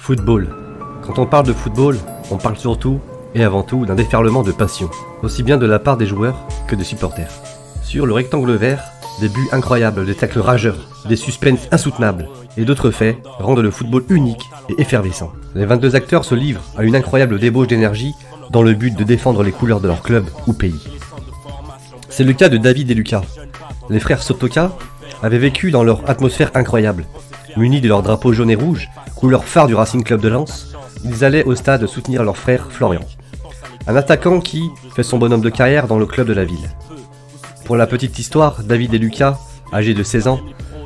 Football. Quand on parle de football, on parle surtout et avant tout d'un déferlement de passion, aussi bien de la part des joueurs que des supporters. Sur le rectangle vert, des buts incroyables, des tacles rageurs, des suspens insoutenables et d'autres faits rendent le football unique et effervescent. Les 22 acteurs se livrent à une incroyable débauche d'énergie dans le but de défendre les couleurs de leur club ou pays. C'est le cas de David et Lucas. Les frères Sotoca avaient vécu dans leur atmosphère incroyable. Munis de leur drapeau jaune et rouge, couleur phare du Racing Club de Lens, ils allaient au stade soutenir leur frère Florian, un attaquant qui fait son bonhomme de carrière dans le club de la ville. Pour la petite histoire, David et Lucas, âgés de 16 ans,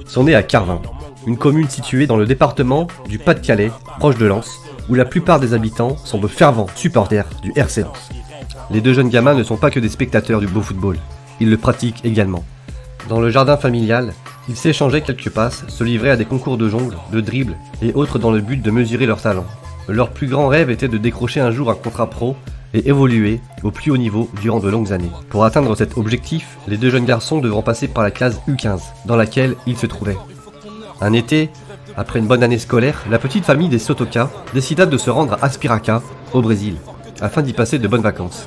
sont nés à Carvin, une commune située dans le département du Pas-de-Calais, proche de Lens, où la plupart des habitants sont de fervents supporters du RC Lens. Les deux jeunes gamins ne sont pas que des spectateurs du beau football, ils le pratiquent également. Dans le jardin familial, ils s'échangeaient quelques passes, se livraient à des concours de jongle, de dribble et autres dans le but de mesurer leur talent. Leur plus grand rêve était de décrocher un jour un contrat pro et évoluer au plus haut niveau durant de longues années. Pour atteindre cet objectif, les deux jeunes garçons devront passer par la classe U15, dans laquelle ils se trouvaient. Un été, après une bonne année scolaire, la petite famille des Sotoca décida de se rendre à Aspiraca, au Brésil, afin d'y passer de bonnes vacances.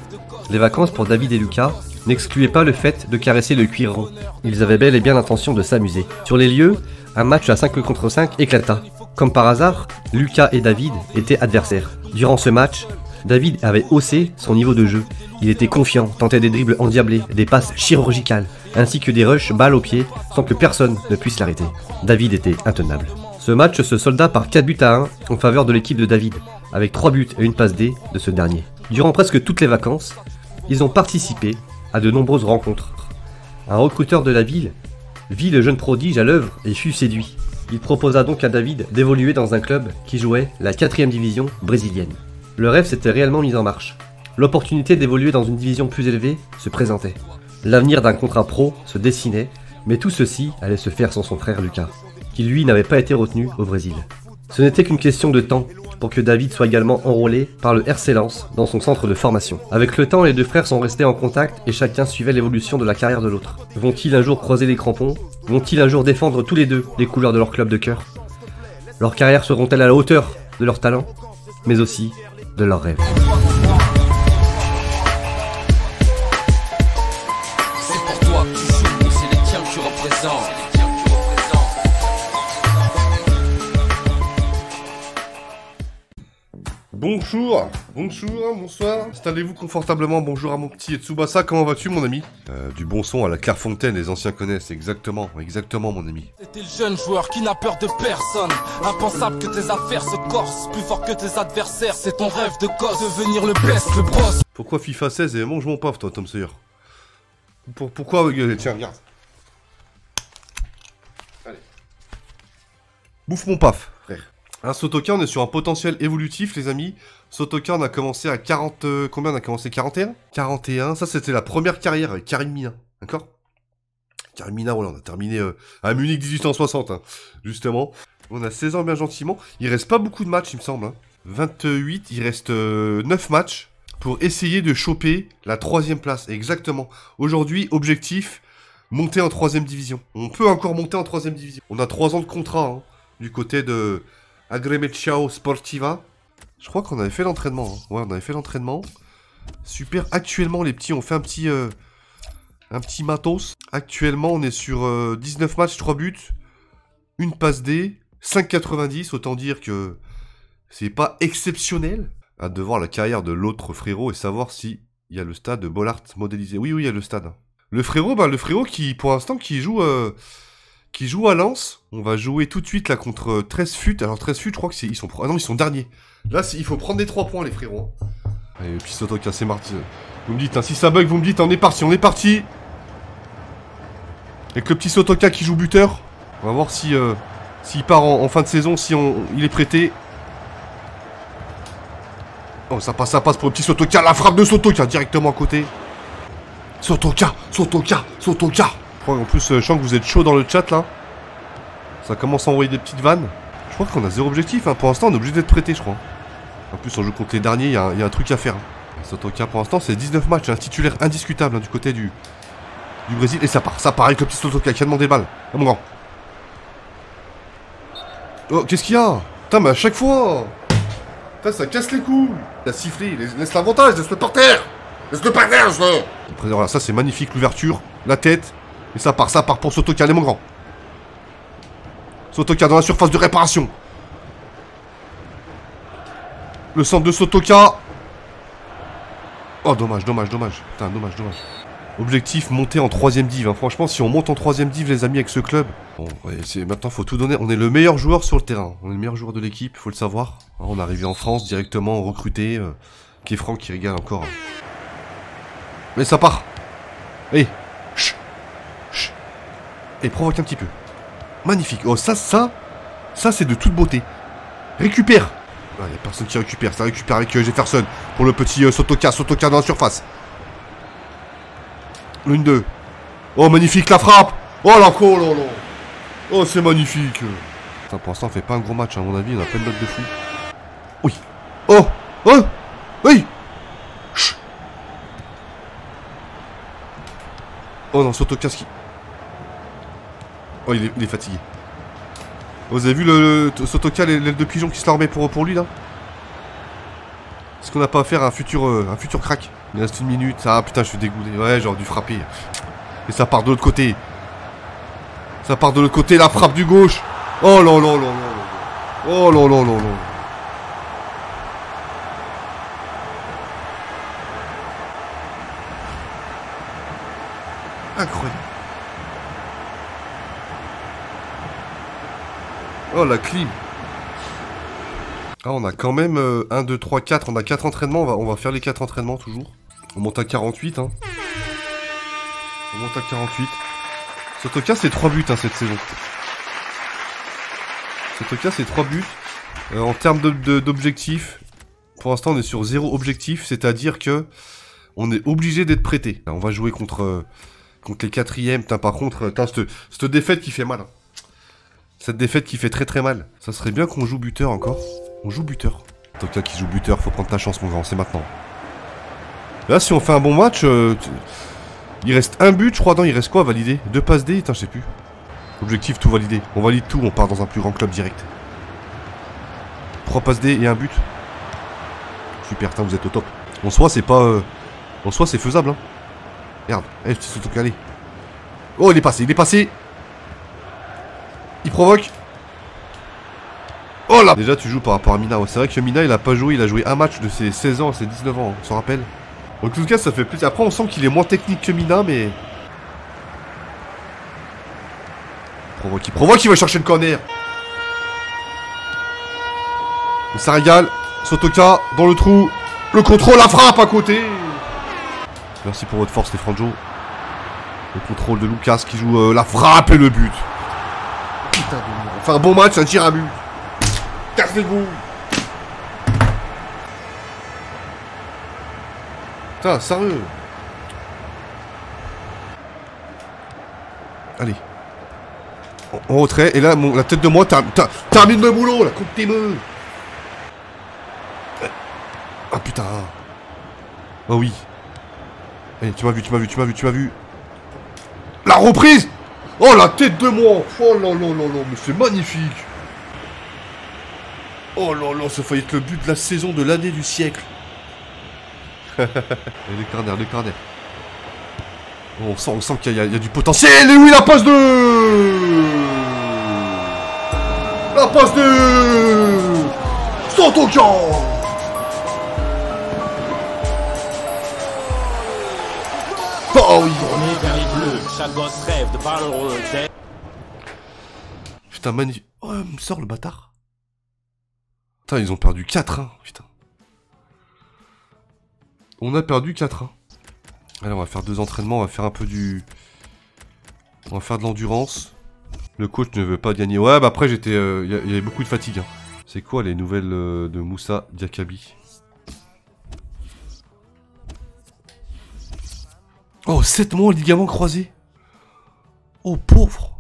Les vacances pour David et Lucas n'excluaient pas le fait de caresser le cuir rond. Ils avaient bel et bien l'intention de s'amuser. Sur les lieux, un match à 5 contre 5 éclata. Comme par hasard, Lucas et David étaient adversaires. Durant ce match, David avait haussé son niveau de jeu. Il était confiant, tentait des dribbles endiablés, des passes chirurgicales, ainsi que des rushs balles au pied sans que personne ne puisse l'arrêter. David était intenable. Ce match se solda par 4 buts à 1 en faveur de l'équipe de David, avec 3 buts et une passe D de ce dernier. Durant presque toutes les vacances, ils ont participé à de nombreuses rencontres. Un recruteur de la ville vit le jeune prodige à l'œuvre et fut séduit. Il proposa donc à David d'évoluer dans un club qui jouait la 4e division brésilienne. Le rêve s'était réellement mis en marche. L'opportunité d'évoluer dans une division plus élevée se présentait. L'avenir d'un contrat pro se dessinait, mais tout ceci allait se faire sans son frère Lucas, qui lui n'avait pas été retenu au Brésil. Ce n'était qu'une question de temps pour que David soit également enrôlé par le RC Lens dans son centre de formation. Avec le temps, les deux frères sont restés en contact et chacun suivait l'évolution de la carrière de l'autre. Vont-ils un jour croiser les crampons? Vont-ils un jour défendre tous les deux les couleurs de leur club de cœur? Leurs carrières seront-elles à la hauteur de leur talent, mais aussi de leurs rêves? Bonjour, bonjour, bonsoir, installez-vous confortablement, bonjour à mon petit Tsubasa, comment vas-tu mon ami? Du bon son à la Clairefontaine, les anciens connaissent, exactement, exactement mon ami. C'était le jeune joueur qui n'a peur de personne, impensable que tes affaires se corsent, plus fort que tes adversaires, c'est ton rêve de gosse, devenir le best, le boss. Pourquoi FIFA 16 et mange mon paf toi Tom Sawyer? Pourquoi tiens regarde. Allez. Bouffe mon paf frère. Un Sotoca, on est sur un potentiel évolutif, les amis. Sotoca, on a commencé à 40... combien on a commencé? 41 41, ça c'était la première carrière avec Karim Mina, d'accord? Karim Mina, voilà, on a terminé à Munich 1860, hein, justement. On a 16 ans bien gentiment. Il reste pas beaucoup de matchs, il me semble. Hein. 28, il reste 9 matchs pour essayer de choper la 3e place, exactement. Aujourd'hui, objectif, monter en 3e division. On peut encore monter en 3e division. On a 3 ans de contrat, hein, du côté de... Agremeciao Sportiva. Je crois qu'on avait fait l'entraînement. Hein. Ouais, on avait fait l'entraînement. Super. Actuellement, les petits, on fait un petit matos. Actuellement, on est sur 19 matchs, 3 buts. Une passe D. 5,90. Autant dire que c'est pas exceptionnel. Hâte de voir la carrière de l'autre frérot et savoir s'il y a le stade de Bollard modélisé. Oui, oui, il y a le stade. Le frérot, bah, le frérot qui, pour l'instant, qui joue à Lens, on va jouer tout de suite là contre 13 fut. Alors 13 fut, je crois que c'est... Ah non, ils sont derniers. Là, il faut prendre les 3 points, les frérots. Allez, le petit Sotoca, c'est mardi. Vous me dites, hein, si ça bug, vous me dites, hein, on est parti, on est parti. Avec le petit Sotoca qui joue buteur. On va voir si s'il part en fin de saison, si il est prêté. Oh, ça passe pour le petit Sotoca. La frappe de Sotoca directement à côté. Sotoca, Sotoca, Sotoca. En plus, je sens que vous êtes chaud dans le chat là. Ça commence à envoyer des petites vannes. Je crois qu'on a 0 objectif. Hein. Pour l'instant, on est obligé d'être prêté, je crois. En plus, on joue contre les derniers. Il y a un truc à faire. Hein. Sotoca, pour l'instant, c'est 19 matchs. Un titulaire indiscutable hein, du côté du Brésil. Et ça part. Ça part avec le petit Sotoca qui a demandé des balles. Ah, mon grand. Oh, qu'est-ce qu'il y a? Putain, mais à chaque fois! Putain, ça casse les couilles! Il a sifflé, laisse l'avantage, laisse-le par terre! Laisse-le par terre, je veux! Après, voilà, ça c'est magnifique, l'ouverture, la tête. Et ça part pour Sotoca, allez mon grand! Sotoca dans la surface de réparation. Le centre de Sotoca. Oh, dommage, dommage, dommage. Putain, dommage, dommage. Objectif, monter en 3ème div. Hein. Franchement, si on monte en 3ème div, les amis, avec ce club... Bon, ouais, maintenant, faut tout donner. On est le meilleur joueur sur le terrain. On est le meilleur joueur de l'équipe, faut le savoir. Hein, on est arrivé en France, directement, recruté. Kefran qui régale encore. Hein. Mais ça part. Allez. Chut. Chut. Et provoque un petit peu. Magnifique. Oh, ça c'est de toute beauté. Récupère. Il n'y a personne qui récupère. Ça récupère avec Jefferson pour le petit Sotoca. Sotoca dans la surface. L'une, deux. Oh, magnifique la frappe. Oh, la colle. Oh, oh c'est magnifique. Putain, pour l'instant, on fait pas un gros match. Hein, à mon avis, on a plein de notes de fou. Oui. Oh. Oh. Oui. Chut. Oh non, Sotoca qui... Oh, il est fatigué. Vous avez vu le Sotoca, l'aile de pigeon qui se la remet pour lui, là? Est-ce qu'on n'a pas affaire à un futur crack? Il reste une minute. Ah, putain, je suis dégoûté. Ouais, j'aurais dû frapper. Et ça part de l'autre côté. Ça part de l'autre côté. La frappe du gauche. Oh là là là là. Oh là là là là. Incroyable. Oh la clim. Ah, on a quand même 1, 2, 3, 4. On a 4 entraînements. On va faire les 4 entraînements toujours. On monte à 48. Hein. On monte à 48. Sotoca, c'est 3 buts hein, cette saison. Sotoca, c'est 3 buts. En termes d'objectifs, pour l'instant, on est sur 0 objectif. C'est-à-dire que on est obligé d'être prêté. On va jouer contre les 4e. Par contre, cette défaite qui fait mal. Hein. Cette défaite qui fait très très mal. Ça serait bien qu'on joue buteur encore. On joue buteur. Sotoca qui joue buteur, faut prendre ta chance mon grand, c'est maintenant. Là si on fait un bon match, il reste un but je crois, non il reste quoi à valider? 2 passes D, je sais plus. Objectif tout valider, on valide tout, on part dans un plus grand club direct. 3 passes D et un but. Super, vous êtes au top. En soi c'est pas... En soi c'est faisable hein. Merde, eh petit Sotoca allez. Oh il est passé, il est passé. Il provoque. Oh là. Déjà tu joues par rapport à Mina, ouais, c'est vrai que Mina il a pas joué, il a joué un match de ses 16 ans à ses 19 ans, on s'en rappelle. En tout cas ça fait plaisir, après on sent qu'il est moins technique que Mina mais... Il provoque, il va chercher le corner. Et ça régale, Sotoca dans le trou, le contrôle, la frappe à côté. Merci pour votre force les Franjo. Le contrôle de Lucas qui joue la frappe et le but. Putain, enfin un bon match, un tir à but. Cassez-vous. Putain, sérieux. Allez. En retrait, et là, la tête de moi, termine le boulot, là, coupe tes meufs. Ah putain. Ah oui. Allez, tu m'as vu. La reprise. Oh la tête de moi. Oh là là là là, mais c'est magnifique. Oh là là, ça faillit être le but de la saison, de l'année, du siècle. Et le corner. Oh, on sent qu'il y a du potentiel. Et oui, la passe de... Sotoca. Oh oui. Putain, magnifique. Oh, il me sort le bâtard. Putain, ils ont perdu 4-1. Hein, putain. On a perdu 4-1. Hein. Allez, on va faire 2 entraînements. On va faire un peu du... On va faire de l'endurance. Le coach ne veut pas gagner. Ouais, bah après, j'étais... Il y avait beaucoup de fatigue. Hein. C'est quoi les nouvelles de Moussa Diakabi? Oh, 7 mois, ligament croisé. Oh, pauvre.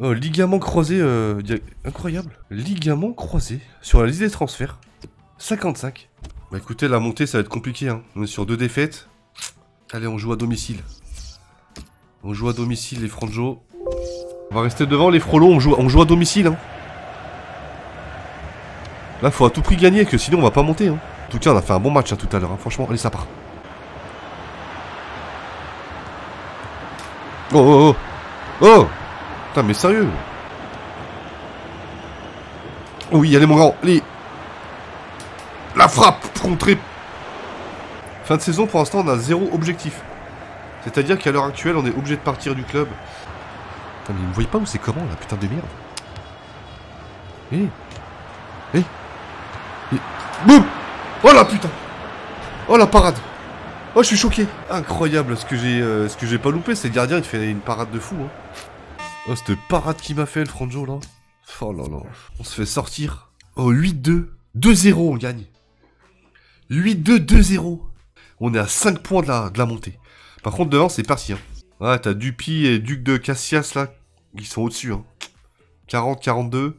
Oh, ligament croisé, incroyable. Ligament croisé, sur la liste des transferts. 55. Bah écoutez, la montée, ça va être compliqué. Hein. On est sur 2 défaites. Allez, on joue à domicile. On joue à domicile, les Franjo. On va rester devant, les Frolos. On joue à domicile. Hein. Là, il faut à tout prix gagner, que sinon on va pas monter. Hein. En tout cas, on a fait un bon match hein, tout à l'heure. Hein. Franchement, allez, ça part. Oh, oh, oh. Oh. Putain, mais sérieux. Oui, allez, mon grand. Allez. La frappe contrée. Fin de saison, pour l'instant, on a zéro objectif. C'est-à-dire qu'à l'heure actuelle, on est obligé de partir du club. Putain, mais vous voyez pas où c'est comment, là, putain de merde. Eh. Eh. Eh. Boum. Oh la putain. Oh la parade. Oh, je suis choqué. Incroyable ce que j'ai pas loupé. C'est le gardien, il fait une parade de fou. Hein. Oh, cette parade qu'il m'a fait, le Franjo, là. Oh là là. On se fait sortir. Oh, 8-2. 2-0, on gagne. 8-2, 2-0. On est à 5 points de la montée. Par contre, devant, c'est parti. Hein. Ouais, t'as Dupy et Duque de Caxias, là, qui sont au-dessus. Hein. 40-42.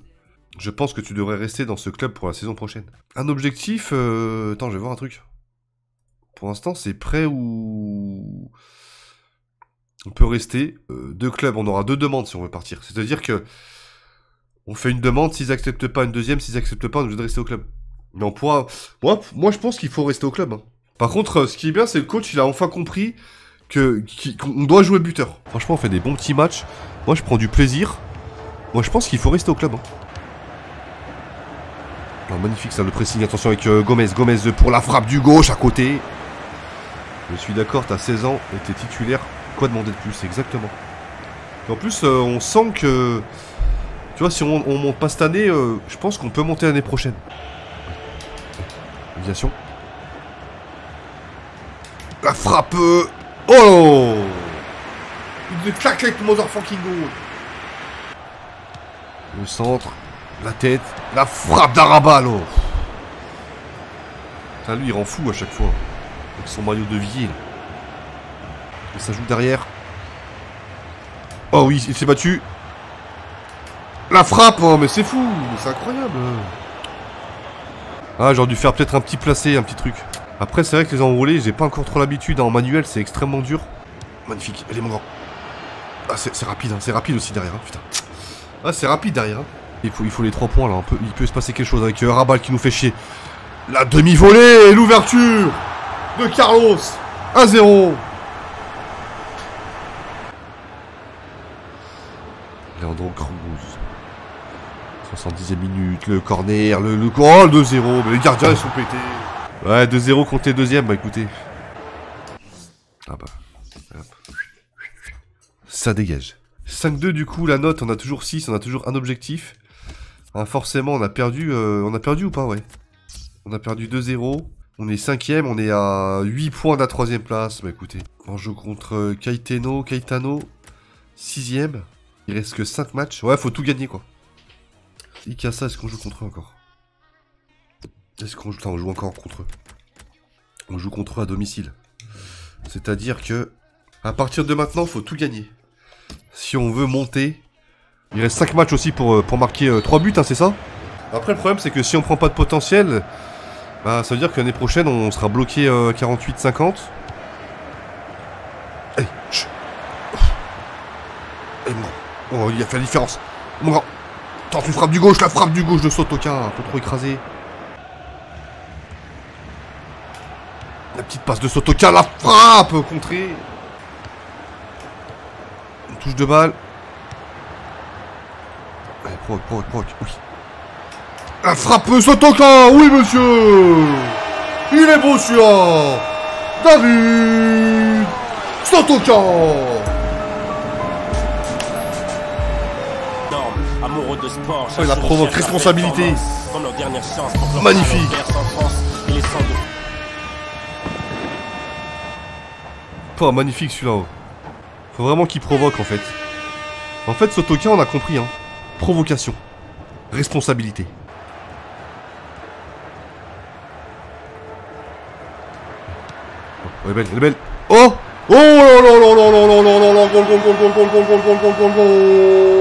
Je pense que tu devrais rester dans ce club pour la saison prochaine. Un objectif... Attends, je vais voir un truc. Pour l'instant, c'est prêt ou... On peut rester. Deux clubs, on aura deux demandes si on veut partir. C'est-à-dire que... On fait une demande, s'ils acceptent pas une deuxième, s'ils acceptent pas, on est obligé de rester au club. Mais on pourra... Moi, je pense qu'il faut rester au club. Hein. Par contre, ce qui est bien, c'est le coach, il a enfin compris qu'on doit jouer buteur. Franchement, on fait des bons petits matchs. Moi, je prends du plaisir. Moi, je pense qu'il faut rester au club. Hein. Alors, magnifique, ça, le pressing. Attention avec Gomez. Gomez pour la frappe du gauche à côté. Je suis d'accord, t'as 16 ans et t'es titulaire. Quoi demander de plus, exactement. Et en plus, on sent que... Tu vois, si on monte pas cette année, je pense qu'on peut monter l'année prochaine. Aviation. La frappe. Oh, une claquette, motherfucking goal. Le centre. La tête. La frappe d'Arabal. Putain, lui, il rend fou à chaque fois. Avec son maillot de vie. Et ça joue derrière. Oh oui, il s'est battu. La frappe. Oh, mais c'est fou. C'est incroyable. Ah, j'aurais dû faire peut-être un petit placé, un petit truc. Après, c'est vrai que les enroulés, j'ai pas encore trop l'habitude. Hein. En manuel, c'est extrêmement dur. Magnifique. Allez, mon grand. Ah, c'est rapide. Hein. C'est rapide aussi derrière. Hein. Putain. Ah, c'est rapide derrière. Hein. Il faut les 3 points là, il peut se passer quelque chose avec Rabal qui nous fait chier. La demi-volée, l'ouverture de Carlos, 1-0. Leandro Cruz, 70e minute, le corner, le goal, 2-0, mais les gardiens ils sont pétés. Ouais, 2-0 compté deuxième, bah écoutez. Ah bah, hop. Ça dégage. 5-2 du coup, la note, on a toujours 6, on a toujours un objectif. Hein, forcément, on a perdu ou pas, ouais. On a perdu 2-0. On est 5ème, on est à 8 points de la 3ème place. Bah écoutez, on joue contre Caetano, 6ème. Il reste que 5 matchs. Ouais, faut tout gagner, quoi. Ikaza, est-ce qu'on joue contre eux encore? Est-ce qu'on joue... Attends, on joue encore contre eux. On joue contre eux à domicile. C'est-à-dire que... À partir de maintenant, faut tout gagner. Si on veut monter, il reste 5 matchs aussi pour marquer 3 buts, hein, c'est ça? Après, le problème, c'est que si on prend pas de potentiel, bah, ça veut dire que l'année prochaine, on sera bloqué 48-50. Allez, chut. Allez, mon grand. Oh, il a fait la différence. Mon grand. Tente une frappe du gauche, la frappe du gauche de Sotoca, un peu trop écrasé. La petite passe de Sotoca, la frappe contrée. Touche de balle. Allez, proc, oui. La frappe Sotoca, oui monsieur. Il est beau celui-là. David Sotoca. Amoureux de sport, oh, il la provoque, responsabilité. Magnifique. Oh, magnifique celui-là. Faut vraiment qu'il provoque en fait. En fait, Sotoca, on a compris. Hein. Provocation. Responsabilité. Oh, elle est belle, elle est belle. Oh. Oh là là là là là là là là là. Gol, gol, gol, gol, gol, gol, gol, gol, gol, gol.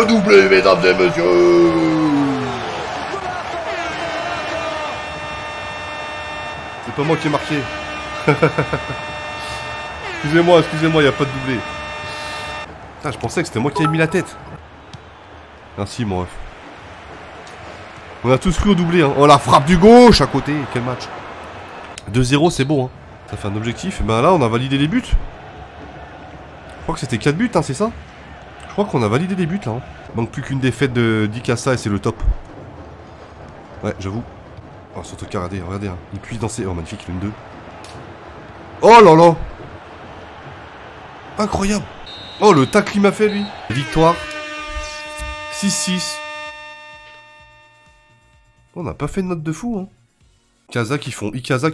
Le doublé, mesdames et messieurs. C'est pas moi qui ai marqué. Excusez-moi, il n'y a pas de doublé. Putain, je pensais que c'était moi qui avais mis la tête. Merci mon ref. On a tous cru au doublé, hein. Oh la frappe du gauche à côté, quel match. 2-0 c'est bon, hein. Ça fait un objectif, et ben là on a validé les buts. Je crois que c'était 4 buts, hein, c'est ça. Je crois qu'on a validé les buts là, hein. Manque plus qu'une défaite d'Ikaza et c'est le top. Ouais, j'avoue. Oh, surtout qu'à regarder, regardez, hein. Il cuise dans ses... Oh, magnifique, le 2. Oh là là. Incroyable. Oh, le tacle qu'il m'a fait, lui. Victoire. 6-6. On n'a pas fait de note de fou, hein. Ikaza qui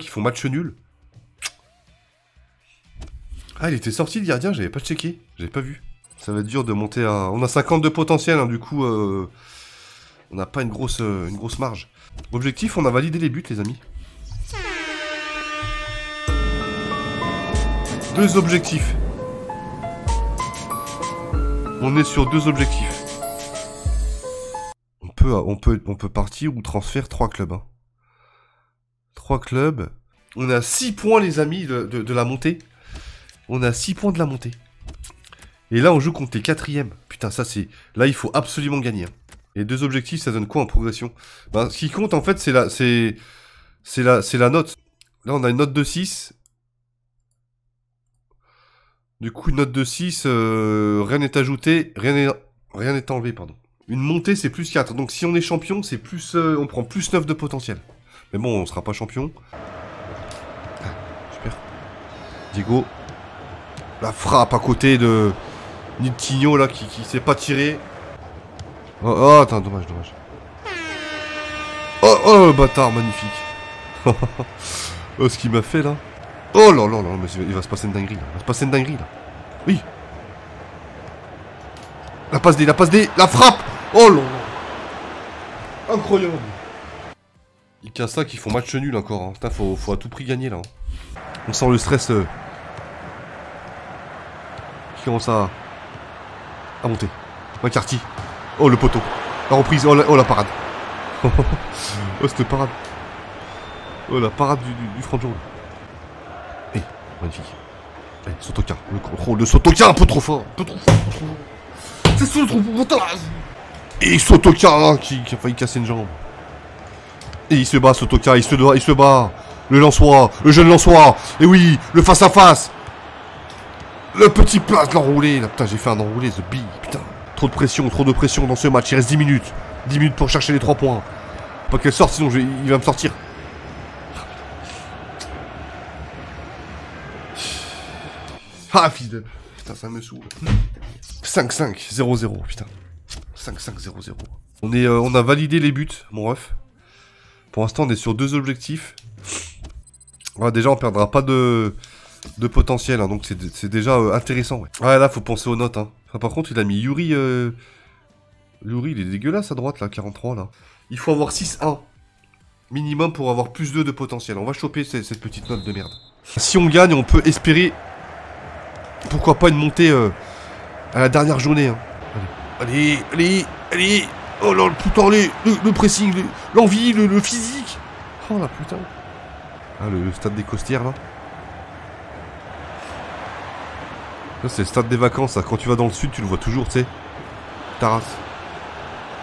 font match nul. Ah, il était sorti, le gardien, j'avais pas checké. J'avais pas vu. Ça va être dur de monter à... On a 50 de potentiel, hein, du coup... On n'a pas une grosse marge. Objectif, on a validé les buts, les amis. 2 objectifs. On est sur 2 objectifs. On peut partir ou transférer 3 clubs. Hein. 3 clubs. On a 6 points, les amis, de la montée. On a 6 points de la montée. Et là, on joue contre les 4e. Putain, ça, c'est... Là, il faut absolument gagner, hein. Et 2 objectifs, ça donne quoi en progression? Ben, ce qui compte, en fait, c'est la note. Là, on a une note de 6. Du coup, une note de 6, rien n'est ajouté, rien n'est enlevé, pardon. Une montée, c'est plus 4. Donc, si on est champion, c'est plus, on prend plus 9 de potentiel. Mais bon, on sera pas champion. Ah, super. Diego. La frappe à côté de Nittinho, là, qui s'est pas tiré. Oh, oh, attends, dommage, dommage. Oh, oh, bâtard, magnifique. Oh, ce qu'il m'a fait, là. Oh, là, là, là, mais il va se passer une dinguerie, là. Il va se passer une dinguerie, là. Oui. La passe D, la passe D, la frappe. Oh, là, là. Incroyable. Ikaza qui font match nul, encore, hein. Putain, faut à tout prix gagner, là. On sent le stress... qui commence à monter. McCarthy. Oh le poteau, la reprise, oh la parade. Oh cette parade. Oh la parade du front de jour. Eh, magnifique. Eh, Sotoca, le contrôle de Sotoca un peu trop fort. Un peu trop fort. C'est Sotoca. Et Sotoca hein, qui a failli casser une jambe. Et il se bat Sotoca, il se bat. Le lançois, le jeune lançois. Et oui, le face à face. Le petit plat de l'enroulé. Là, putain j'ai fait un enroulé, the bee, putain. Trop de pression dans ce match, il reste 10 minutes. 10 minutes pour chercher les 3 points. Faut pas qu'elle sorte, sinon il va me sortir. Ah, fils de... Putain, ça me saoule. 5-5, 0-0, putain. 5-5, 0-0. On a validé les buts, mon ref. Pour l'instant, on est sur 2 objectifs. Ouais, déjà, on perdra pas de potentiel, hein, donc c'est déjà intéressant. Ouais. Ouais, là, faut penser aux notes, hein. Enfin, par contre, il a mis Yuri. Yuri, il est dégueulasse à droite, là, 43, là. Il faut avoir 6-1 minimum pour avoir plus 2 de potentiel. On va choper cette petite note de merde. Si on gagne, on peut espérer, pourquoi pas, une montée à la dernière journée. Hein. Allez, allez, allez. Oh là, putain, le pressing, l'envie, le physique. Oh là, putain. Ah, le stade des Costières, là. Là, c'est le stade des vacances, là. Quand tu vas dans le sud, tu le vois toujours, tu sais. Taras.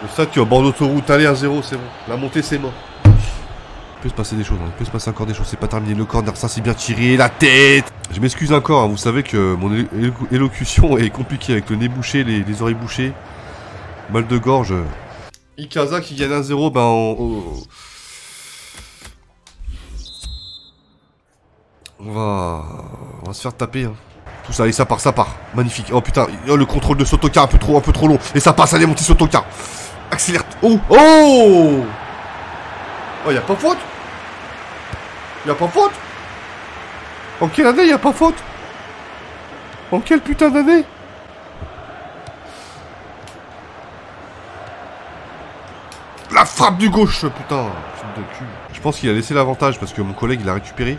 Le stade, tu vas bord d'autoroute, allez, 1-0, c'est bon. La montée, c'est mort. Il peut se passer des choses, hein. Il peut se passer encore des choses, c'est pas terminé. Le corner, ça, c'est bien tiré, la tête. Je m'excuse encore, hein. Vous savez que mon élocution est compliquée avec le nez bouché, les oreilles bouchées, mal de gorge. Ikaza qui gagne 1-0, ben on va se faire taper, hein. Tout ça, et ça part, magnifique. Oh putain, oh, le contrôle de Sotoca un peu trop long. Et ça passe, allez mon petit Sotoca. Accélère. Oh, oh. Oh, y'a pas faute. Y'a pas faute. En quelle année y'a pas faute? En quelle putain d'année? La frappe du gauche, putain. Je pense qu'il a laissé l'avantage parce que mon collègue il a récupéré.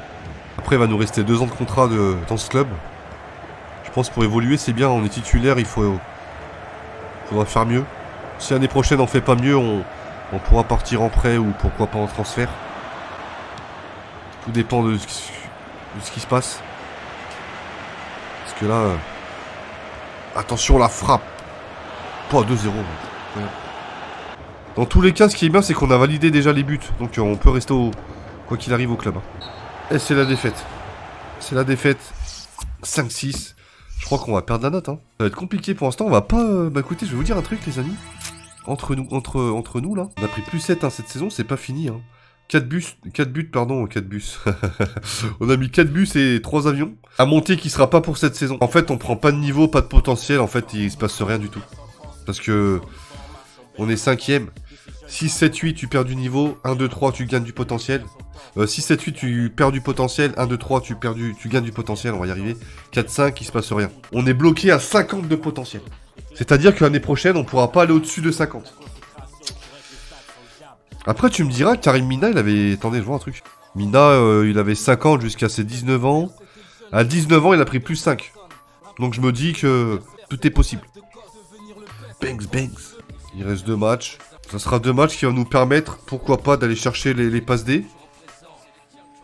Après il va nous rester 2 ans de contrat dans ce club. Je pense pour évoluer c'est bien, on est titulaire, faudra faire mieux. Si l'année prochaine on fait pas mieux, on pourra partir en prêt ou pourquoi pas en transfert. Tout dépend de ce qui se passe. Parce que là, attention la frappe. Pas 2-0. Ouais. Dans tous les cas, ce qui est bien, c'est qu'on a validé déjà les buts. Donc on peut rester au... quoi qu'il arrive au club. Et c'est la défaite. C'est la défaite. 5-6. Je crois qu'on va perdre la note. Hein. Ça va être compliqué pour l'instant. On va pas... Bah écoutez, je vais vous dire un truc, les amis. Entre nous, là. On a pris plus 7 hein, cette saison. C'est pas fini. Hein. 4 buts. On a mis 4 buts et 3 avions. À monter qui sera pas pour cette saison. En fait, on prend pas de niveau, pas de potentiel. En fait, il se passe rien du tout. Parce que... on est 5ème. 6, 7, 8, tu perds du niveau. 1, 2, 3, tu gagnes du potentiel. 6, 7, 8, tu perds du potentiel. 1, 2, 3, tu gagnes du potentiel. On va y arriver. 4, 5, il se passe rien. On est bloqué à 50 de potentiel. C'est-à-dire que l'année prochaine, on pourra pas aller au-dessus de 50. Après, tu me diras, Karim Mina, il avait... Attendez, je vois un truc. Mina, il avait 50 jusqu'à ses 19 ans. À 19 ans, il a pris plus 5. Donc je me dis que tout est possible. Bangs, bangs. Il reste 2 matchs. Ça sera 2 matchs qui vont nous permettre, pourquoi pas, d'aller chercher les passes D.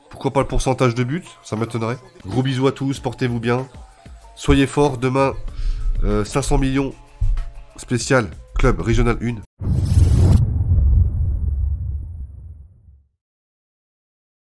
Pourquoi pas le pourcentage de buts, ça m'étonnerait. Gros bisous à tous, portez-vous bien. Soyez forts, demain, 500 millions spécial, club régional 1.